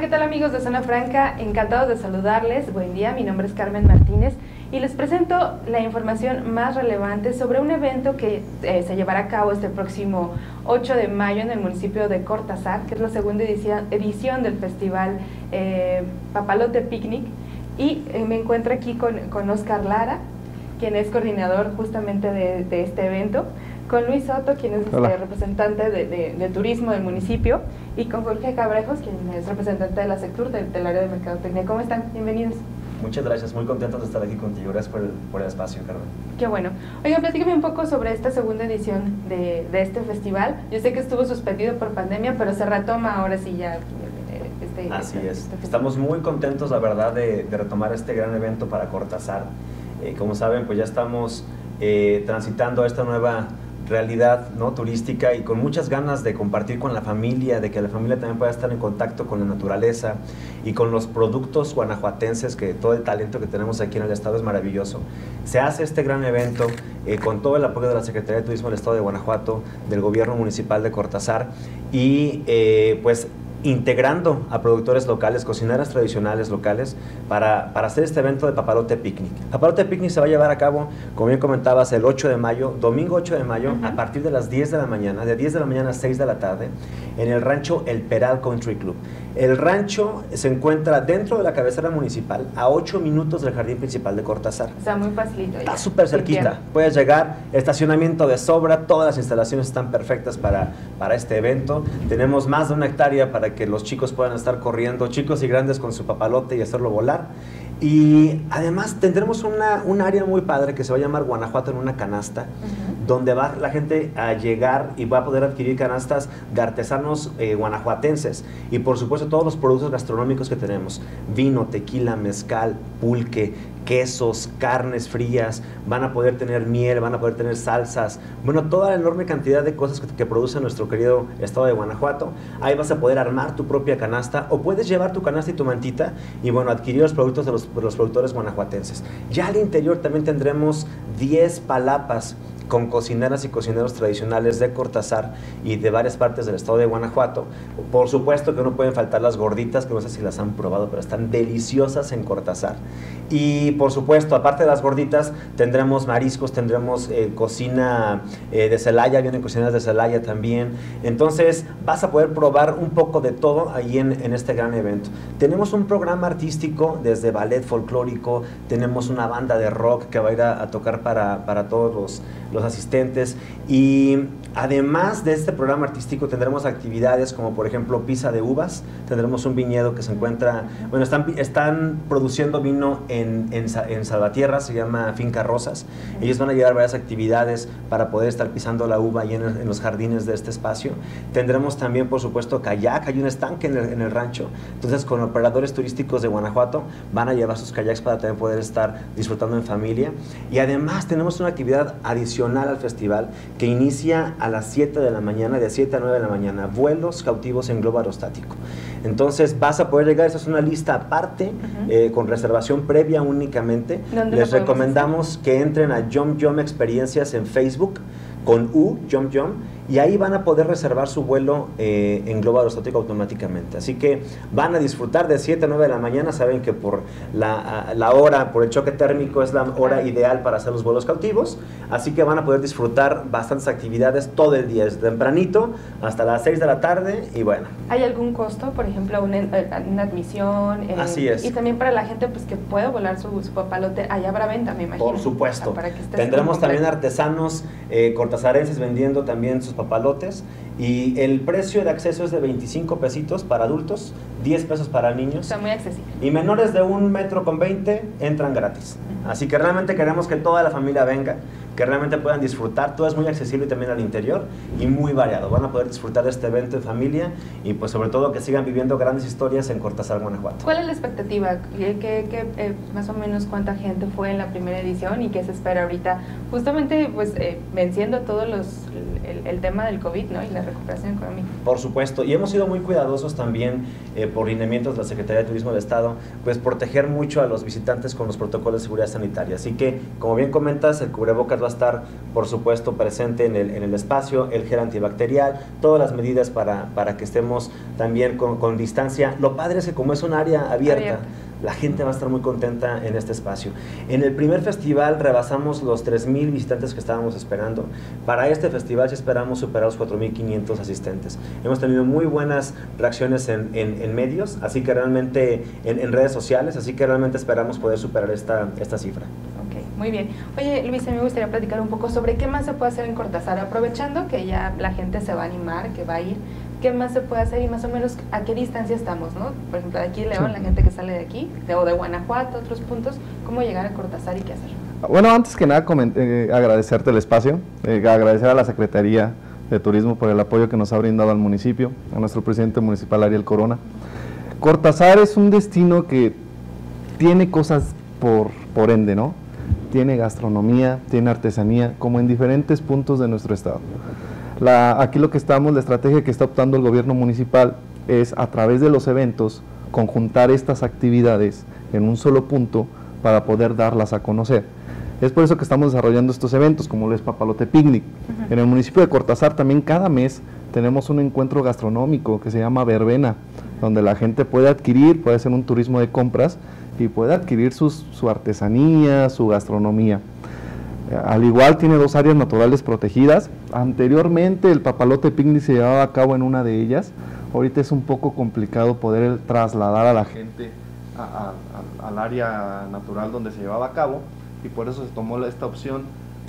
Hola, ¿qué tal amigos de Zona Franca? Encantados de saludarles. Buen día, mi nombre es Carmen Martínez y les presento la información más relevante sobre un evento que se llevará a cabo este próximo 8 de mayo en el municipio de Cortázar, que es la segunda edición del festival Papalote Picnic. Y me encuentro aquí con Oscar Lara, quien es coordinador justamente de este evento, con Luis Soto, quien es representante de turismo del municipio, y con Jorge Cabrejos, quien es representante de la SECTUR del área de mercadotecnia. ¿Cómo están? Bienvenidos. Muchas gracias, muy contentos de estar aquí contigo. Gracias por el espacio, Carmen. Qué bueno. Oigan, platíqueme un poco sobre esta segunda edición de este festival. Yo sé que estuvo suspendido por pandemia, pero se retoma ahora sí ya. Así es. Estamos muy contentos, la verdad, de retomar este gran evento para Cortázar. Como saben, pues ya estamos transitando esta nueva realidad, ¿no?, turística, y con muchas ganas de compartir con la familia, de que la familia también pueda estar en contacto con la naturaleza y con los productos guanajuatenses, que todo el talento que tenemos aquí en el estado es maravilloso. Se hace este gran evento con todo el apoyo de la Secretaría de Turismo del Estado de Guanajuato, del Gobierno Municipal de Cortázar y pues integrando a productores locales, cocineras tradicionales locales, para hacer este evento de Papalote Picnic. Papalote Picnic se va a llevar a cabo, como bien comentabas, el 8 de mayo, domingo 8 de mayo, a partir de las 10 de la mañana, de 10 de la mañana a 6 de la tarde, en el rancho El Peral Country Club. El rancho se encuentra dentro de la cabecera municipal, a 8 minutos del jardín principal de Cortázar. Está muy facilito. Está súper cerquita. Puedes llegar, estacionamiento de sobra, todas las instalaciones están perfectas para este evento. Tenemos más de una hectárea para que los chicos puedan estar corriendo, chicos y grandes, con su papalote y hacerlo volar. Y además tendremos un área muy padre que se va a llamar Guanajuato en una canasta, donde va la gente a llegar y va a poder adquirir canastas de artesanos guanajuatenses, y por supuesto todos los productos gastronómicos que tenemos: vino, tequila, mezcal, pulque, quesos, carnes frías, van a poder tener miel, van a poder tener salsas, bueno, toda la enorme cantidad de cosas que produce nuestro querido estado de Guanajuato. Ahí vas a poder armar tu propia canasta, o puedes llevar tu canasta y tu mantita y, bueno, adquirir los productos de los productores guanajuatenses. Ya al interior también tendremos 10 palapas con cocineras y cocineros tradicionales de Cortázar y de varias partes del estado de Guanajuato. Por supuesto que no pueden faltar las gorditas, que no sé si las han probado, pero están deliciosas en Cortázar. Y por supuesto, aparte de las gorditas, tendremos mariscos, tendremos cocina de Celaya, vienen cocineras de Celaya también. Entonces vas a poder probar un poco de todo ahí en este gran evento. Tenemos un programa artístico, desde ballet folclórico, tenemos una banda de rock que va a ir a tocar para todos los asistentes, y además de este programa artístico tendremos actividades como, por ejemplo, pizza de uvas. Tendremos un viñedo que se encuentra, bueno, están produciendo vino en Salvatierra, se llama Finca Rosas. Ellos van a llevar varias actividades para poder estar pisando la uva ahí en los jardines de este espacio. Tendremos también, por supuesto, kayak. Hay un estanque en el rancho, entonces con operadores turísticos de Guanajuato van a llevar sus kayaks para también poder estar disfrutando en familia. Y además tenemos una actividad adicional al festival que inicia a las 7 de la mañana, de 7 a 9 de la mañana, vuelos cautivos en globo aerostático. Entonces vas a poder llegar, esa es una lista aparte, con reservación previa únicamente. Les recomendamos que entren a Yum Yum Experiencias en Facebook, con Yum Yum, y ahí van a poder reservar su vuelo en globo aerostático automáticamente. Así que van a disfrutar de 7 a 9 de la mañana. Saben que por la hora, por el choque térmico, es la hora ideal para hacer los vuelos cautivos. Así que van a poder disfrutar bastantes actividades todo el día, desde tempranito hasta las 6 de la tarde. Y bueno, ¿hay algún costo? Por ejemplo, una admisión. Así es. Y también para la gente pues que puede volar su papalote, allá habrá venta, me imagino. Por supuesto. Para que tendremos también artesanos cortazarenses vendiendo también sus papalotes, y el precio de acceso es de 25 pesitos para adultos, 10 pesos para niños. Está muy accesible. Y menores de 1,20 metros entran gratis. Así que realmente queremos que toda la familia venga, que realmente puedan disfrutar. Todo es muy accesible también al interior y muy variado. Van a poder disfrutar de este evento en familia y pues sobre todo que sigan viviendo grandes historias en Cortázar, Guanajuato. ¿Cuál es la expectativa? ¿Qué más o menos cuánta gente fue en la primera edición y qué se espera ahorita? Justamente pues venciendo todos los, el tema del COVID, ¿no? Y la recuperación económica. Por supuesto, y hemos sido muy cuidadosos también por lineamientos de la Secretaría de Turismo del Estado, pues proteger mucho a los visitantes con los protocolos de seguridad sanitaria. Así que, como bien comentas, el cubrebocas va a estar, por supuesto, presente en el espacio, el gel antibacterial, todas las medidas para que estemos también con distancia. Lo padre es que como es un área abierta. La gente va a estar muy contenta en este espacio. En el primer festival rebasamos los 3,000 visitantes que estábamos esperando. Para este festival ya esperamos superar los 4,500 asistentes. Hemos tenido muy buenas reacciones en medios, así que realmente en redes sociales, así que realmente esperamos poder superar esta cifra. Muy bien. Oye, Luis, a mí me gustaría platicar un poco sobre qué más se puede hacer en Cortázar, aprovechando que ya la gente se va a animar, que va a ir, qué más se puede hacer y más o menos a qué distancia estamos, ¿no? Por ejemplo, de aquí en León, la gente que sale de aquí, o de Guanajuato, otros puntos, ¿cómo llegar a Cortázar y qué hacer? Bueno, antes que nada, agradecerte el espacio, agradecer a la Secretaría de Turismo por el apoyo que nos ha brindado al municipio, a nuestro presidente municipal, Ariel Corona. Cortázar es un destino que tiene cosas por ende, ¿no? Tiene gastronomía, tiene artesanía, como en diferentes puntos de nuestro estado. Aquí lo que estamos, la estrategia que está optando el gobierno municipal es a través de los eventos conjuntar estas actividades en un solo punto para poder darlas a conocer. Es por eso que estamos desarrollando estos eventos, como lo es Papalote Picnic. En el municipio de Cortázar también cada mes tenemos un encuentro gastronómico que se llama Verbena, donde la gente puede adquirir, puede hacer un turismo de compras y puede adquirir su artesanía, su gastronomía. Al igual tiene dos áreas naturales protegidas. Anteriormente el Papalote Picnic se llevaba a cabo en una de ellas. Ahorita es un poco complicado poder trasladar a la gente al área natural donde se llevaba a cabo, y por eso se tomó esta opción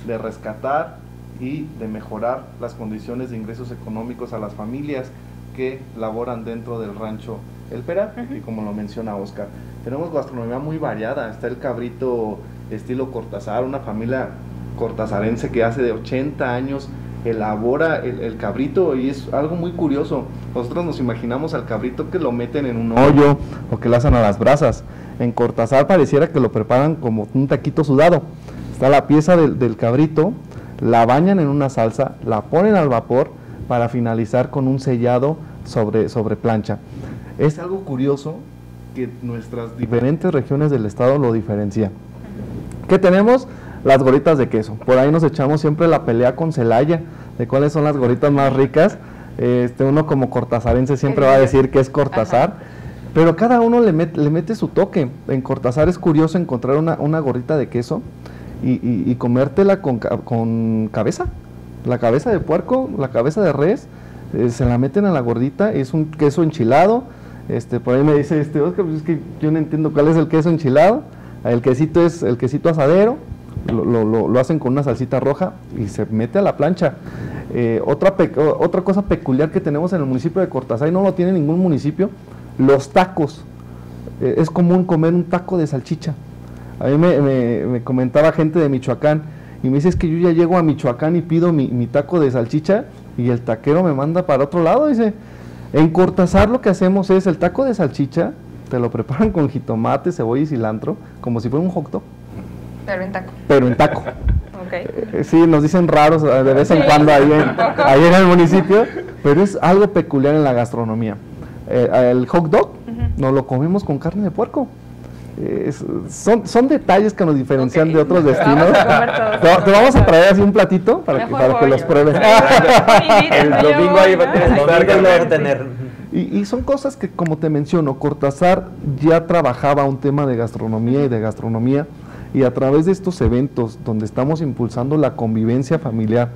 de rescatar y de mejorar las condiciones de ingresos económicos a las familias que laboran dentro del rancho El Peral. Y como lo menciona Oscar, tenemos gastronomía muy variada. Está el cabrito estilo Cortázar, una familia cortazarense que hace de 80 años elabora el cabrito, y es algo muy curioso. Nosotros nos imaginamos al cabrito que lo meten en un hoyo o que lo hacen a las brasas. En Cortázar pareciera que lo preparan como un taquito sudado. Está la pieza del cabrito, la bañan en una salsa, la ponen al vapor para finalizar con un sellado sobre plancha. Es algo curioso que nuestras diferentes regiones del estado lo diferencian. ¿Qué tenemos? Las gorritas de queso. Por ahí nos echamos siempre la pelea con Celaya de cuáles son las gorritas más ricas. Uno como cortazarense siempre va a decir que es Cortázar. Ajá. Pero cada uno le mete su toque. En Cortázar es curioso encontrar una gorrita de queso y comértela con cabeza. La cabeza de puerco, la cabeza de res, se la meten a la gordita. Es un queso enchilado. Por ahí me dice Oscar, pues es que yo no entiendo cuál es el queso enchilado. El quesito es el quesito asadero, lo hacen con una salsita roja y se mete a la plancha. Otra cosa peculiar que tenemos en el municipio de Cortázar, y no lo tiene ningún municipio, los tacos. Es común comer un taco de salchicha. A mí me comentaba gente de Michoacán y me dice, es que yo ya llego a Michoacán y pido mi taco de salchicha y el taquero me manda para otro lado. Dice, en Cortázar lo que hacemos es el taco de salchicha, te lo preparan con jitomate, cebolla y cilantro, como si fuera un hot dog. Pero en taco. Pero en taco. Okay. Sí, nos dicen raros de vez en cuando ahí en el municipio, pero es algo peculiar en la gastronomía. El hot dog nos lo comemos con carne de puerco. Son detalles que nos diferencian de otros destinos. Te vamos a traer así un platito para que los pruebes. El domingo ahí va a tener. Y son cosas que, como te menciono, Cortázar ya trabajaba un tema de gastronomía y de gastronomía, y a través de estos eventos donde estamos impulsando la convivencia familiar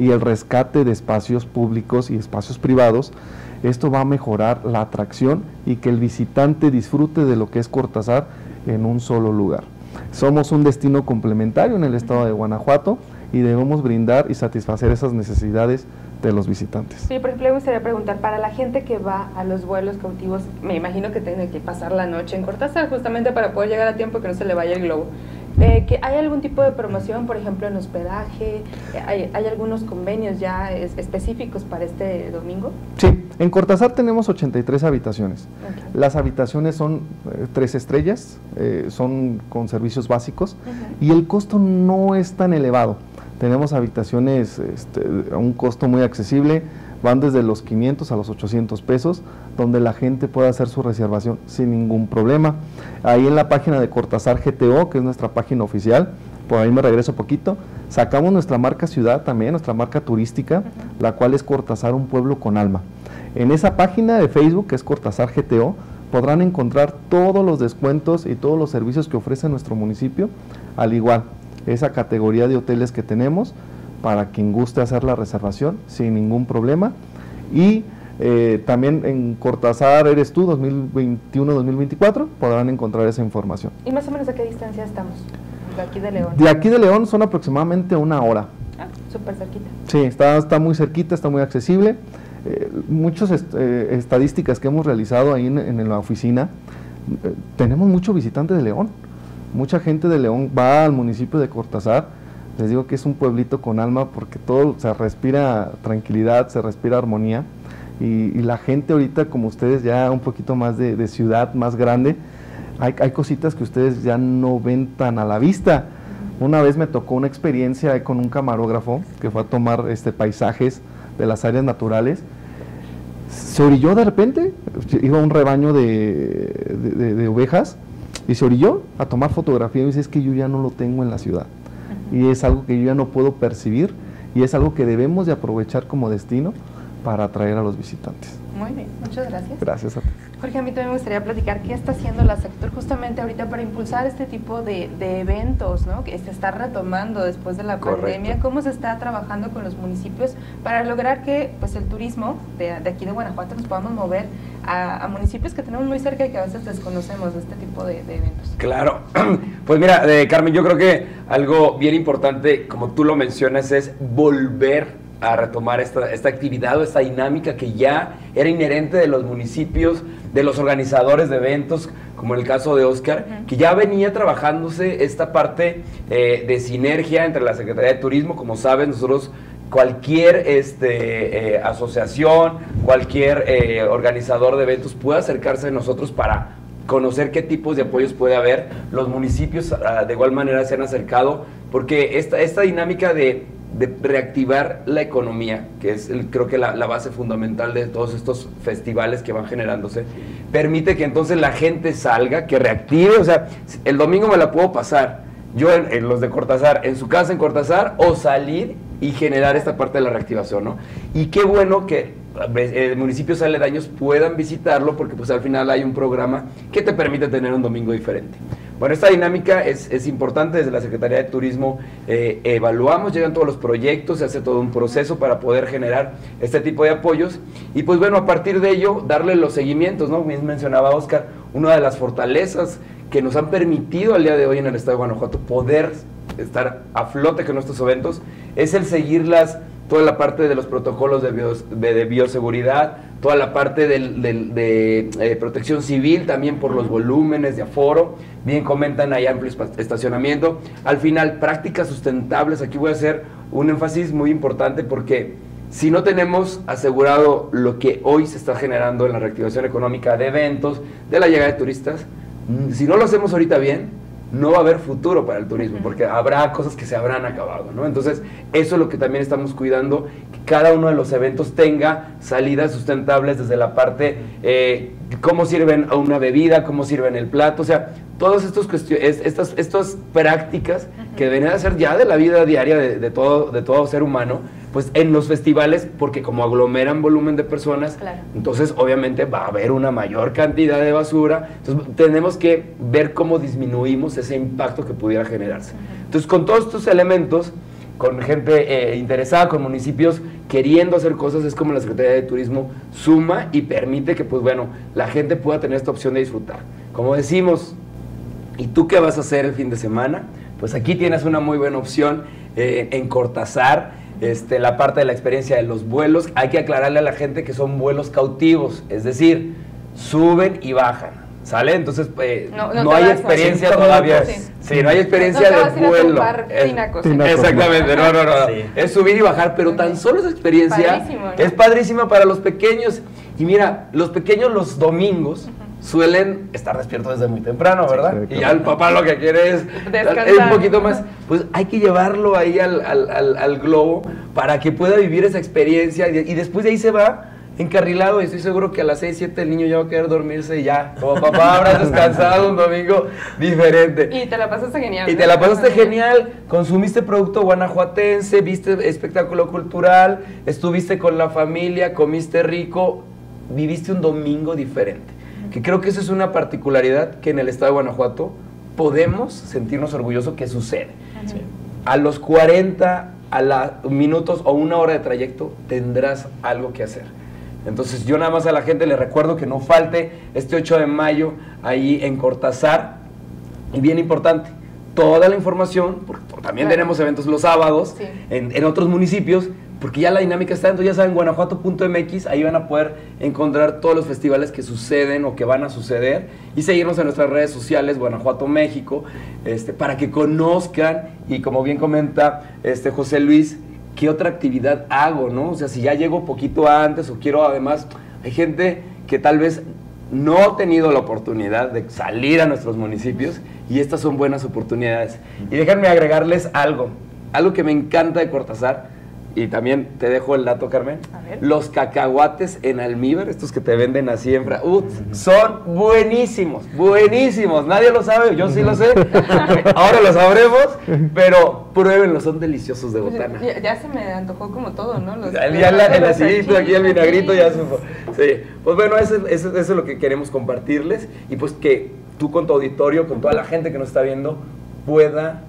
y el rescate de espacios públicos y espacios privados, esto va a mejorar la atracción y que el visitante disfrute de lo que es Cortázar en un solo lugar. Somos un destino complementario en el estado de Guanajuato y debemos brindar y satisfacer esas necesidades de los visitantes. Sí, por ejemplo, me gustaría preguntar, para la gente que va a los vuelos cautivos, me imagino que tiene que pasar la noche en Cortázar justamente para poder llegar a tiempo y que no se le vaya el globo. ¿Hay algún tipo de promoción, por ejemplo, en hospedaje? ¿Hay algunos convenios ya específicos para este domingo? Sí, en Cortázar tenemos 83 habitaciones. Okay. Las habitaciones son 3 estrellas, son con servicios básicos y el costo no es tan elevado. Tenemos habitaciones a un costo muy accesible, van desde los 500 a los 800 pesos, donde la gente puede hacer su reservación sin ningún problema. Ahí en la página de Cortázar GTO, que es nuestra página oficial, por ahí me regreso poquito, sacamos nuestra marca ciudad también, nuestra marca turística, la cual es Cortázar, un pueblo con alma. En esa página de Facebook, que es Cortázar GTO, podrán encontrar todos los descuentos y todos los servicios que ofrece nuestro municipio, al igual esa categoría de hoteles que tenemos, para quien guste hacer la reservación sin ningún problema. Y también en Cortázar Eres Tú 2021-2024 podrán encontrar esa información. ¿Y más o menos a qué distancia estamos de aquí de León? De aquí de León son aproximadamente una hora. Ah, súper cerquita. Sí, está muy cerquita, está muy accesible. Muchas estadísticas que hemos realizado ahí en la oficina, tenemos mucho visitante de León. Mucha gente de León va al municipio de Cortázar. Les digo que es un pueblito con alma, porque todo se respira tranquilidad, se respira armonía, y la gente ahorita, como ustedes ya un poquito más de ciudad, más grande, hay cositas que ustedes ya no ven tan a la vista. Una vez me tocó una experiencia con un camarógrafo que fue a tomar paisajes de las áreas naturales. Se orilló de repente, iba un rebaño de ovejas, y se orilló a tomar fotografía, y dice, es que yo ya no lo tengo en la ciudad, y es algo que yo ya no puedo percibir, y es algo que debemos de aprovechar como destino para atraer a los visitantes. Muy bien, muchas gracias. Gracias a ti. Jorge, a mí también me gustaría platicar qué está haciendo la sector justamente ahorita para impulsar este tipo de eventos, ¿no? Que se está retomando después de la pandemia. ¿Cómo se está trabajando con los municipios para lograr que pues el turismo de aquí de Guanajuato nos podamos mover a municipios que tenemos muy cerca y que a veces desconocemos este tipo de eventos? Claro, pues mira, Carmen, yo creo que algo bien importante, como tú lo mencionas, es volver a retomar esta actividad o esta dinámica que ya era inherente de los municipios, de los organizadores de eventos, como en el caso de Oscar, que ya venía trabajándose esta parte de sinergia entre la Secretaría de Turismo. Como sabes, nosotros, cualquier asociación, cualquier organizador de eventos puede acercarse a nosotros para conocer qué tipos de apoyos puede haber. Los municipios de igual manera se han acercado, porque esta dinámica de reactivar la economía, que es creo que la base fundamental de todos estos festivales que van generándose, permite que entonces la gente salga, que reactive. O sea, el domingo me la puedo pasar yo en los de Cortázar, en su casa en Cortázar, o salir y generar esta parte de la reactivación, ¿no? Y qué bueno que municipios aledaños puedan visitarlo, porque pues al final hay un programa que te permite tener un domingo diferente. Bueno, esta dinámica es importante. Desde la Secretaría de Turismo evaluamos, llegan todos los proyectos, se hace todo un proceso para poder generar este tipo de apoyos, y pues bueno, a partir de ello, darle los seguimientos, ¿no? Bien mencionaba Oscar, una de las fortalezas que nos han permitido al día de hoy en el estado de Guanajuato poder estar a flote con nuestros eventos es el seguirlas, toda la parte de los protocolos de bioseguridad, toda la parte de protección civil, también por los volúmenes de aforo. Bien comentan, hay amplio estacionamiento. Al final, prácticas sustentables. Aquí voy a hacer un énfasis muy importante, porque si no tenemos asegurado lo que hoy se está generando en la reactivación económica de eventos, de la llegada de turistas, si no lo hacemos ahorita bien, no va a haber futuro para el turismo, porque habrá cosas que se habrán acabado, ¿no? Entonces, eso es lo que también estamos cuidando, que cada uno de los eventos tenga salidas sustentables desde la parte, cómo sirven a una bebida, cómo sirven el plato. O sea, todas estas prácticas que venían a ser ya de la vida diaria de todo ser humano, pues en los festivales, porque como aglomeran volumen de personas, claro, entonces obviamente va a haber una mayor cantidad de basura. Entonces tenemos que ver cómo disminuimos ese impacto que pudiera generarse. Entonces, con todos estos elementos, con gente interesada, con municipios queriendo hacer cosas, es como la Secretaría de Turismo suma y permite que, pues bueno, la gente pueda tener esta opción de disfrutar. Como decimos, ¿y tú qué vas a hacer el fin de semana? Pues aquí tienes una muy buena opción en Cortázar. La parte de la experiencia de los vuelos, hay que aclararle a la gente que son vuelos cautivos, es decir, suben y bajan, ¿sale? Entonces, no hay experiencia todavía. Sí, no hay experiencia de vuelo. Exactamente, no. Sí. Es subir y bajar, pero tan solo esa experiencia es padrísima para los pequeños. Y mira, los pequeños los domingos suelen estar despiertos desde muy temprano, ¿verdad? Sí, y ya el papá lo que quiere es descansar un poquito más. Pues hay que llevarlo ahí al globo para que pueda vivir esa experiencia y después de ahí se va encarrilado, y estoy seguro que a las 6, 7 el niño ya va a querer dormirse y ya, como papá, habrás descansado un domingo diferente. Y te la pasaste genial. Y te la pasaste genial, consumiste producto guanajuatense, viste espectáculo cultural, estuviste con la familia, comiste rico, viviste un domingo diferente. Que creo que eso es una particularidad que en el estado de Guanajuato podemos sentirnos orgullosos que sucede. Sí. A los 40 a la, minutos o una hora de trayecto tendrás algo que hacer. Entonces yo nada más a la gente le recuerdo que no falte este 8 de mayo ahí en Cortázar. Y bien importante, toda la información, porque también tenemos eventos los sábados en otros municipios, porque ya la dinámica está, entonces ya saben, guanajuato.mx, ahí van a poder encontrar todos los festivales que suceden o que van a suceder, y seguirnos en nuestras redes sociales, Guanajuato México, para que conozcan, y como bien comenta José Luis, ¿qué otra actividad hago, no? O sea, si ya llego poquito antes o quiero, además, hay gente que tal vez no ha tenido la oportunidad de salir a nuestros municipios y estas son buenas oportunidades. Y déjenme agregarles algo que me encanta de Cortázar, y también te dejo el dato, Carmen. Los cacahuates en almíbar, estos que te venden a siembra, son buenísimos, buenísimos. Nadie lo sabe, yo sí lo sé. Ahora lo sabremos, pero pruébenlos, son deliciosos de botana. Ya se me antojó como todo, ¿no? El acidito, aquí el vinagrito, ya supo. Sí. Pues bueno, eso es lo que queremos compartirles. Y pues que tú con tu auditorio, con toda la gente que nos está viendo, pueda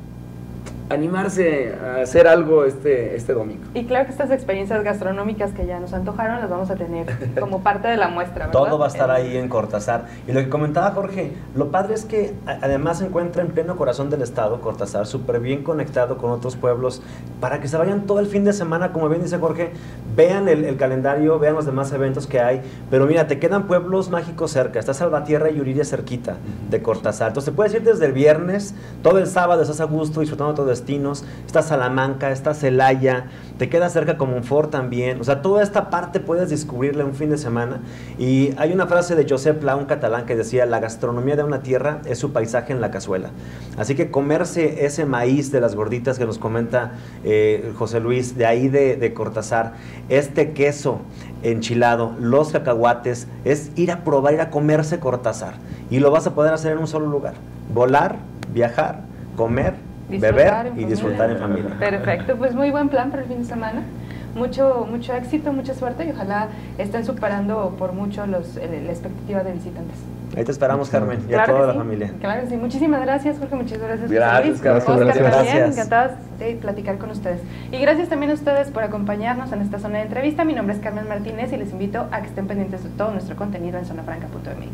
animarse a hacer algo este domingo. Y claro que estas experiencias gastronómicas que ya nos antojaron las vamos a tener como parte de la muestra, ¿verdad? Todo va a estar ahí en Cortázar. Y lo que comentaba Jorge, lo padre es que además se encuentra en pleno corazón del estado Cortázar, súper bien conectado con otros pueblos, para que se vayan todo el fin de semana, como bien dice Jorge, vean el calendario, vean los demás eventos que hay, pero mira, te quedan pueblos mágicos cerca, está Salvatierra y Yuriria cerquita de Cortázar, entonces te puedes ir desde el viernes, todo el sábado estás a gusto disfrutando todo destinos, está Salamanca, está Celaya, te queda cerca Comonfort también, o sea, toda esta parte puedes descubrirla un fin de semana. Y hay una frase de Josep Pla, un catalán, que decía: la gastronomía de una tierra es su paisaje en la cazuela. Así que comerse ese maíz de las gorditas que nos comenta José Luis, de ahí de Cortázar, este queso enchilado, los cacahuates, es ir a probar, ir a comerse Cortázar, y lo vas a poder hacer en un solo lugar: volar, viajar, comer, beber y disfrutar en familia. Perfecto, pues muy buen plan para el fin de semana. Mucho éxito, mucha suerte, y ojalá estén superando por mucho la expectativa de visitantes. Ahí te esperamos, Carmen, y claro a toda la familia. Claro que sí. Muchísimas gracias, Jorge, muchísimas gracias. Gracias, Carmen. Oscar, encantadas de platicar con ustedes. Y gracias también a ustedes por acompañarnos en esta zona de entrevista. Mi nombre es Carmen Martínez y les invito a que estén pendientes de todo nuestro contenido en zonafranca.mx.